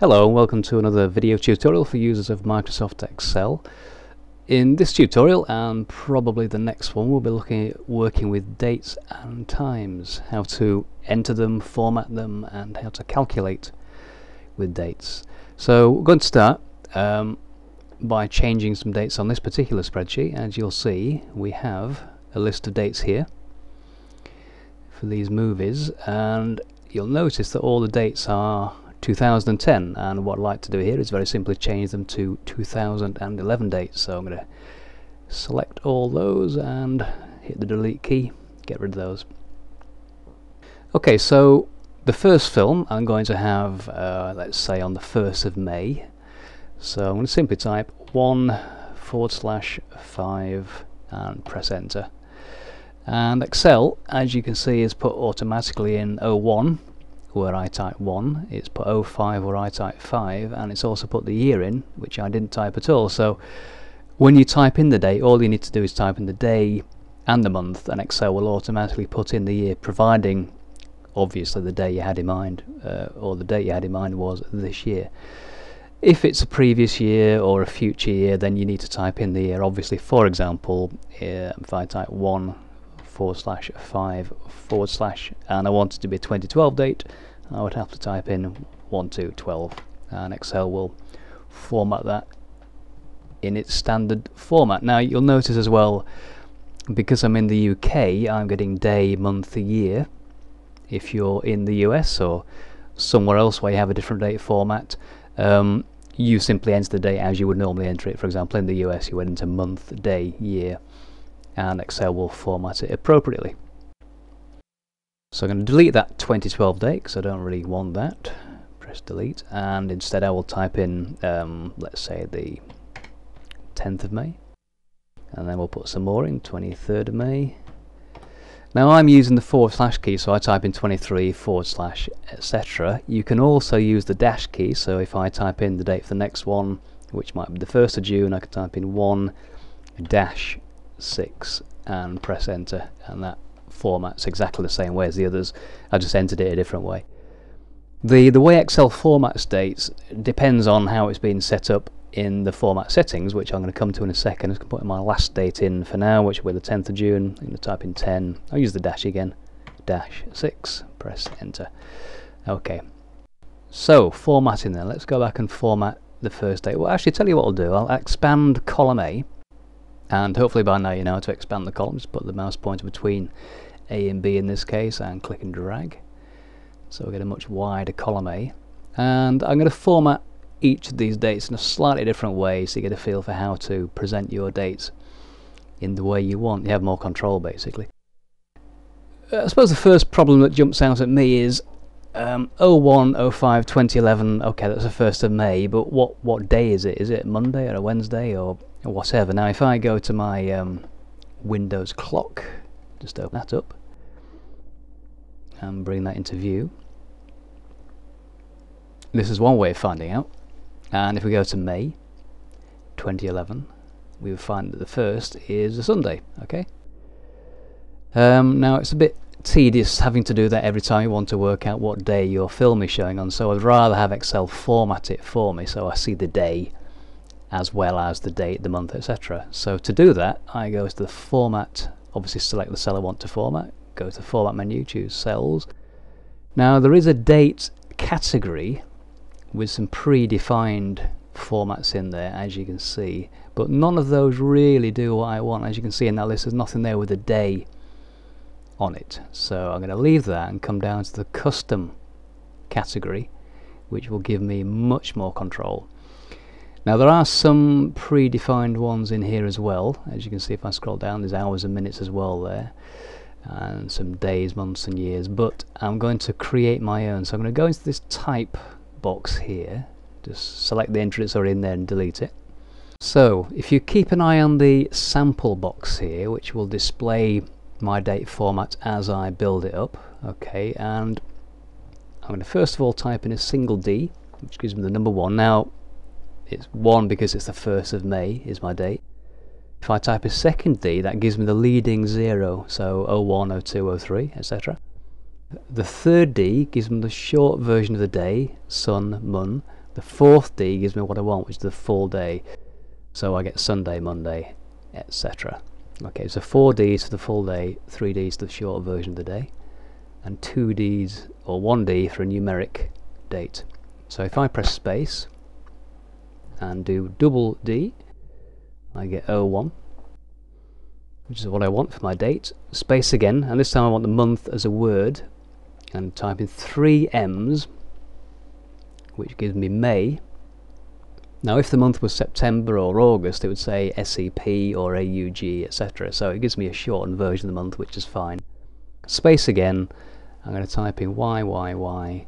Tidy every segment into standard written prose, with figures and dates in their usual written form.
Hello and welcome to another video tutorial for users of Microsoft Excel. In this tutorial and probably the next one we'll be looking at working with dates and times, how to enter them, format them and how to calculate with dates. So we're going to start by changing some dates on this particular spreadsheet. As you'll see, we have a list of dates here for these movies, and you'll notice that all the dates are 2010, and what I'd like to do here is very simply change them to 2011 dates. So I'm going to select all those and hit the delete key, get rid of those. Okay, so the first film I'm going to have, let's say on the 1st of May. So I'm going to simply type 1/5 and press enter. And Excel, as you can see, is put automatically in 01. Where I type 1, it's put 05 where I type 5, and it's also put the year in, which I didn't type at all. So when you type in the date, all you need to do is type in the day and the month, and Excel will automatically put in the year, providing obviously the day you had in mind, or the date you had in mind was this year. If it's a previous year or a future year, then you need to type in the year, obviously. For example, if I type 1/5/ and I want it to be a 2012 date, I would have to type in 12, and Excel will format that in its standard format. Now you'll notice as well, because I'm in the UK, I'm getting day, month, year. If you're in the US or somewhere else where you have a different date format, you simply enter the date as you would normally enter it. For example, in the US you would enter month, day, year, and Excel will format it appropriately. So I'm going to delete that 2012 date because I don't really want that. Press delete, and instead I will type in let's say the 10th of May, and then we'll put some more in, 23rd of May. Now I'm using the / key, so I type in 23// etc. You can also use the dash key, so if I type in the date for the next one, which might be the 1st of June, I could type in 1-6 and press enter, and that formats exactly the same way as the others. I just entered it a different way. The way Excel formats dates depends on how it's been set up in the format settings, which I'm going to come to in a second. I'm just going to put my last date in for now, which will be the 10th of June. I'm going to type in 10. I'll use the dash again, -6, press enter. Okay, so formatting then. Let's go back and format the first date. Well, actually, tell you what I'll do. I'll expand column A, and hopefully by now you know how to expand the columns. Put the mouse pointer between A and B in this case and click and drag, so we get a much wider column A. And I'm going to format each of these dates in a slightly different way, so you get a feel for how to present your dates in the way you want. You have more control, basically. I suppose the first problem that jumps out at me is 01/05/2011. Okay, that's the 1st of May, but what day is it? Is it Monday or a Wednesday or whatever? Now if I go to my Windows clock, just open that up and bring that into view. This is one way of finding out. And if we go to May 2011, we would find that the 1st is a Sunday. Okay, now it's a bit tedious having to do that every time you want to work out what day your film is showing on, so I'd rather have Excel format it for me so I see the day as well as the date, the month, etc. So to do that, I go to the format, obviously select the cell I want to format, go to the format menu, choose cells. Now there is a date category with some predefined formats in there, as you can see, but none of those really do what I want. As you can see in that list, there's nothing there with a day on it, so I'm going to leave that and come down to the custom category, which will give me much more control. Now there are some predefined ones in here as well. As you can see, if I scroll down, there's hours and minutes as well there, and some days, months and years, but I'm going to create my own. So I'm going to go into this type box here, just select the entry that's already in there and delete it. So if you keep an eye on the sample box here, which will display my date format as I build it up. Okay, and I'm going to first of all type in a single D, which gives me the number 1. Now it's 1 because it's the 1st of May is my date. If I type a second D, that gives me the leading 0, so 01, 02, 03, etc. The third D gives me the short version of the day, sun, mun, The fourth D gives me what I want, which is the full day. So I get Sunday, Monday, etc. Okay, so 4 Ds for the full day, 3 Ds for the shorter version of the day, and 2 Ds or 1 D for a numeric date. So if I press space and do double D, I get 01, which is what I want for my date. Space again, and this time I want the month as a word, and type in 3 Ms, which gives me May. Now if the month was September or August, it would say SEP or AUG, etc. So it gives me a shortened version of the month, which is fine. Space again, I'm going to type in YYY,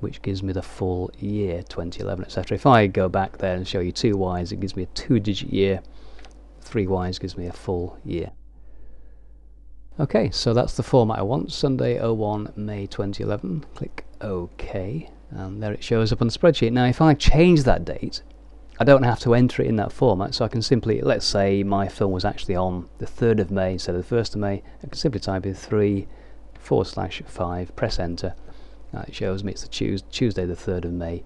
which gives me the full year, 2011, etc. If I go back there and show you 2 Ys, it gives me a 2-digit year. 3 Ys gives me a full year. Okay, so that's the format I want, Sunday 01 May 2011. Click OK, and there it shows up on the spreadsheet. Now if I change that date, I don't have to enter it in that format, so I can simply, let's say my film was actually on the 3rd of May instead of the 1st of May, I can simply type in 3/5, press enter, and it shows me it's the Tuesday the 3rd of May,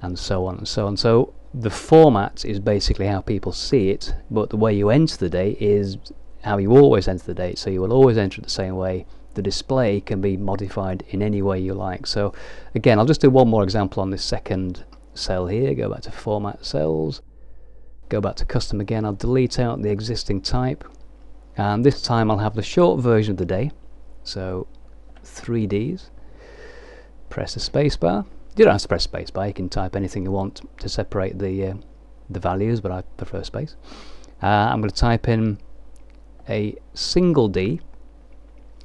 and so on and so on. So the format is basically how people see it, but the way you enter the date is how you always enter the date, so you will always enter it the same way. The display can be modified in any way you like. So again, I'll just do one more example on this second cell here. Go back to format cells, go back to custom again. I'll delete out the existing type, and this time I'll have the short version of the day, so 3 Ds. Press the spacebar. You don't have to press spacebar, you can type anything you want to separate the values, but I prefer space. I'm going to type in a single D,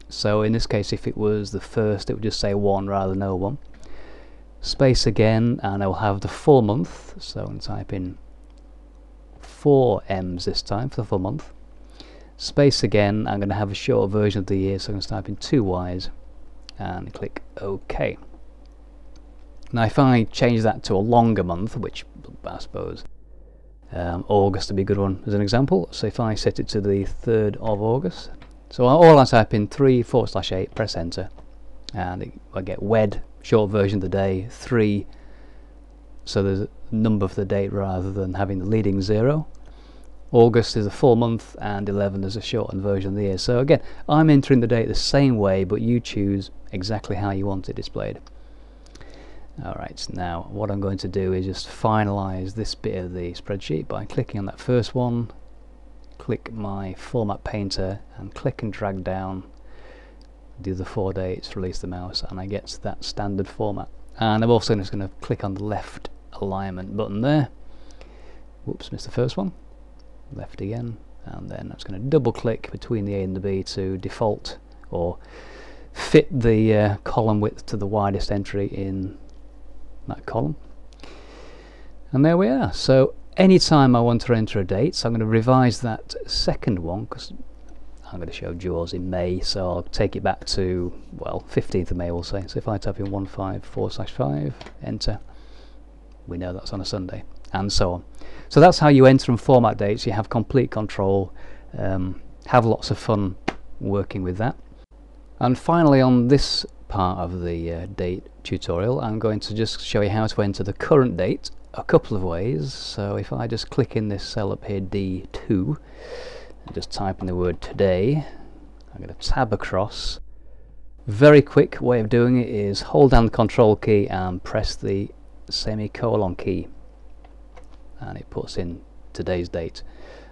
so in this case if it was the first, it would just say 1 rather than 01. Space again, and I'll have the full month, so I'm going to type in 4 Ms this time for the full month. Space again, I'm going to have a shorter version of the year, so I'm going to type in 2 Ys and click OK. Now if I change that to a longer month, which I suppose August would be a good one as an example, so if I set it to the 3rd of August, so all I type in 3/8, press enter, and I get WED, short version of the day, 3, so there's a number for the date rather than having the leading 0. August is a full month, and 11 is a shortened version of the year. So again, I'm entering the date the same way, but you choose exactly how you want it displayed. Alright, now what I'm going to do is just finalize this bit of the spreadsheet by clicking on that first one, click my format painter, and click and drag down the other 4 dates, release the mouse, and I get that standard format. And I'm also just going to click on the left alignment button there. Whoops, missed the first one. Left again, and then I'm just going to double click between the A and the B to default or fit the column width to the widest entry in that column. And there we are. So anytime I want to enter a date, so I'm going to revise that second one because I'm going to show yours in May, so I'll take it back to, well, 15th of May we'll say. So if I type in 154/5, enter, we know that's on a Sunday, and so on. So that's how you enter and format dates. You have complete control, have lots of fun working with that. And finally, on this part of the date tutorial, I'm going to just show you how to enter the current date a couple of ways. So if I just click in this cell up here, D2, and just type in the word today, I'm going to tab across. Very quick way of doing it is hold down the control key and press the semicolon key, and it puts in today's date.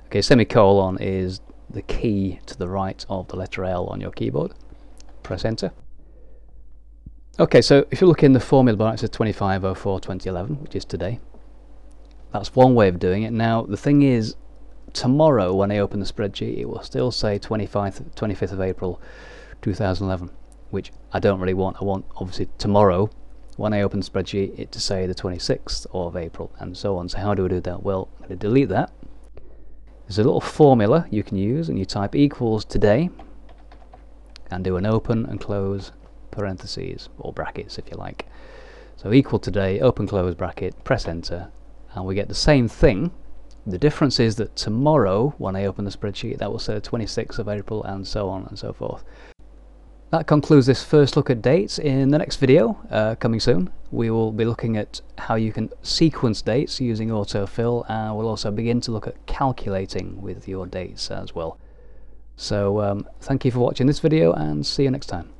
Okay, semicolon is the key to the right of the letter L on your keyboard. Press enter. Okay, so if you look in the formula bar, it says 25/04/2011, which is today. That's one way of doing it. Now the thing is, tomorrow when I open the spreadsheet, it will still say 25th of April 2011, which I don't really want. I want, obviously, tomorrow when I open the spreadsheet it to say the 26th of April and so on. So how do I do that? Well, I'm going to delete that. There's a little formula you can use, and you type equals today and do an open and close parentheses, or brackets if you like. So equal today, open close bracket, press enter, and we get the same thing. The difference is that tomorrow when I open the spreadsheet, that will say the 26th of April and so on and so forth. That concludes this first look at dates. In the next video, coming soon, we will be looking at how you can sequence dates using autofill, and we'll also begin to look at calculating with your dates as well. So thank you for watching this video, and see you next time.